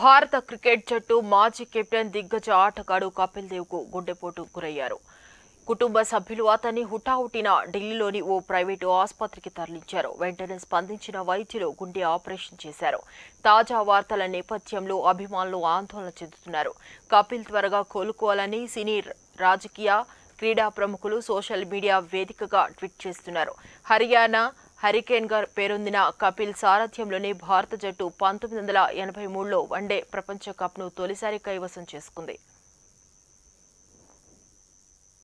భారత క్రికెట్ జట్టు మాజీ కెప్టెన్ దిగ్గజ ఆటగాడు కపిల్ దేవ్ కు గుండెపోటు గురయ్యారు. కుటుంబ సభ్యులు అతన్ని హుటాహుటిన ఢిల్లీలోని ఓ ప్రైవేట్ ఆసుపత్రికి తరలించారు. వెంటనే స్పందించిన వైద్యులు గుండె ఆపరేషన్ చేశారు. తాజా వార్తల నేపథ్యంలో అభిమానులు ఆందోళన చెందుతున్నారు. కపిల్ త్వరగా కోలుకోవాలని సినీ రాజకీయ క్రీడా ప్రముఖులు సోషల్ మీడియా వేదికగా ట్వీట్ చేస్తున్నారు. హర్యానా హరికేన్ గా పేరొందిన కపిల్ సారథ్యంలోని భారత జట్టు 1983లో వన్డే ప్రపంచ కప్ను తొలిసారి కైవసం చేసుకుంది.